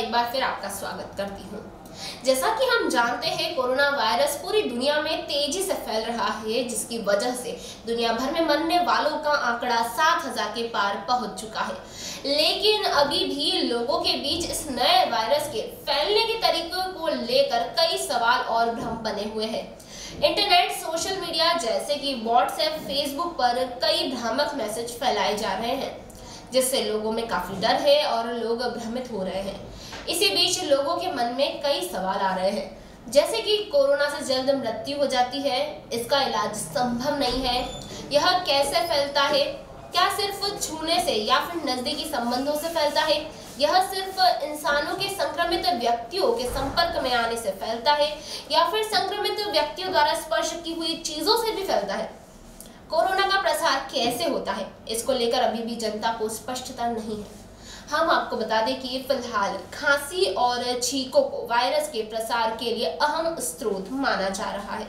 एक बार फिर आपका स्वागत करती हूँ। जैसा कि हम जानते हैं कोरोना वायरस पूरी दुनिया में तेजी से फैल रहा है, जिसकी वजह से दुनिया भर में मरने वालों का आंकड़ा 7,000 के पार पहुंच चुका है। लेकिन अभी भी लोगों के बीच इस नए वायरस के फैलने के तरीकों को लेकर कई सवाल और भ्रम बने हुए हैं। इंटरनेट, सोशल मीडिया जैसे कि व्हाट्सएप, फेसबुक पर कई भ्रामक मैसेज फैलाए जा रहे हैं, जिससे लोगों में काफी डर है और लोग भ्रमित हो रहे हैं। इसी बीच लोगों के मन में कई सवाल आ रहे हैं, जैसे कि कोरोना से जल्द मृत्यु हो जाती है, इसका इलाज संभव नहीं है, यह कैसे फैलता है, क्या सिर्फ छूने से या फिर नजदीकी संबंधों से फैलता है, यह सिर्फ इंसानों के संक्रमित व्यक्तियों के संपर्क में आने से फैलता है या फिर संक्रमित व्यक्तियों द्वारा स्पर्श की हुई चीजों से भी फैलता है, कोरोना का प्रसार कैसे होता है, इसको लेकर अभी भी जनता को स्पष्टता नहीं है। हम आपको बता दें कि फिलहाल खांसी और छींकों को वायरस के प्रसार के लिए अहम स्रोत माना जा रहा है।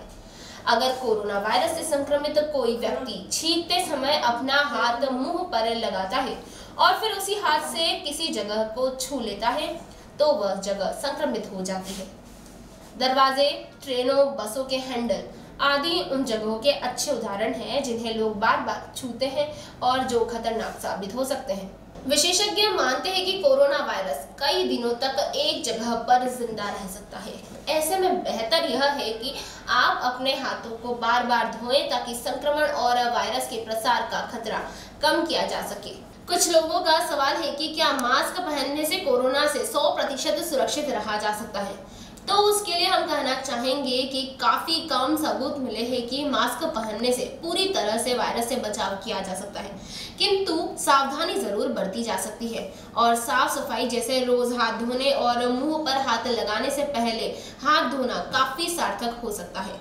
अगर कोरोना वायरस से संक्रमित कोई व्यक्ति छींकते समय अपना हाथ मुंह पर लगाता है और फिर उसी हाथ से किसी जगह को छू लेता है तो वह जगह संक्रमित हो जाती है। दरवाजे, ट्रेनों, बसों के हैंडल आदि उन जगहों के अच्छे उदाहरण हैं जिन्हें लोग बार बार छूते हैं और जो खतरनाक साबित हो सकते हैं। विशेषज्ञ मानते हैं कि कोरोना वायरस कई दिनों तक एक जगह पर जिंदा रह सकता है। ऐसे में बेहतर यह है कि आप अपने हाथों को बार बार धोएं ताकि संक्रमण और वायरस के प्रसार का खतरा कम किया जा सके। कुछ लोगों का सवाल है कि क्या मास्क पहनने से कोरोना से 100% सुरक्षित रहा जा सकता है, तो उसके लिए हम कहना चाहेंगे कि काफी कम सबूत मिले हैं कि मास्क पहनने से पूरी तरह से वायरस से बचाव किया जा सकता है, किंतु सावधानी जरूर बरती जा सकती है और साफ सफाई जैसे रोज हाथ धोने और मुंह पर हाथ लगाने से पहले हाथ धोना काफी सार्थक हो सकता है।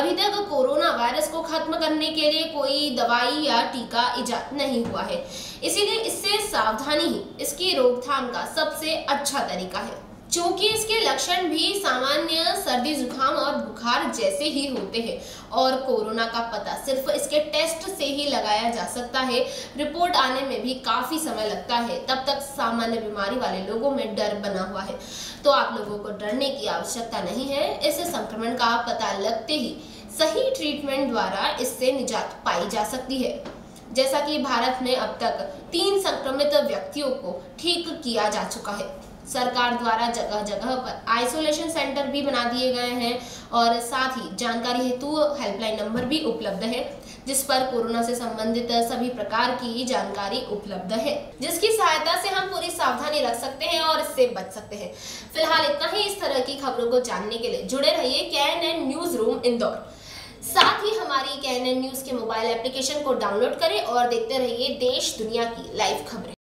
अभी तक कोरोना वायरस को खत्म करने के लिए कोई दवाई या टीका इजाद नहीं हुआ है, इसीलिए इससे सावधानी ही इसकी रोकथाम का सबसे अच्छा तरीका है। चूँकि इसके लक्षण भी सामान्य सर्दी, जुकाम और बुखार जैसे ही होते हैं और कोरोना का पता सिर्फ इसके टेस्ट से ही लगाया जा सकता है, रिपोर्ट आने में भी काफ़ी समय लगता है, तब तक सामान्य बीमारी वाले लोगों में डर बना हुआ है, तो आप लोगों को डरने की आवश्यकता नहीं है। इस संक्रमण का पता लगते ही सही ट्रीटमेंट द्वारा इससे निजात पाई जा सकती है। जैसा कि भारत में अब तक 3 संक्रमित व्यक्तियों को ठीक किया जा चुका है। सरकार द्वारा जगह जगह पर आइसोलेशन सेंटर भी बना दिए गए हैं और साथ ही जानकारी हेतु हेल्पलाइन नंबर भी उपलब्ध है, जिस पर कोरोना से संबंधित सभी प्रकार की जानकारी उपलब्ध है, जिसकी सहायता से हम पूरी सावधानी रख सकते हैं और इससे बच सकते हैं। फिलहाल इतना ही। इस तरह की खबरों को जानने के लिए जुड़े रहिए KNN न्यूज रूम इंदौर। साथ ही हमारी KNN न्यूज के मोबाइल एप्लीकेशन को डाउनलोड करें और देखते रहिए देश दुनिया की लाइव खबरें।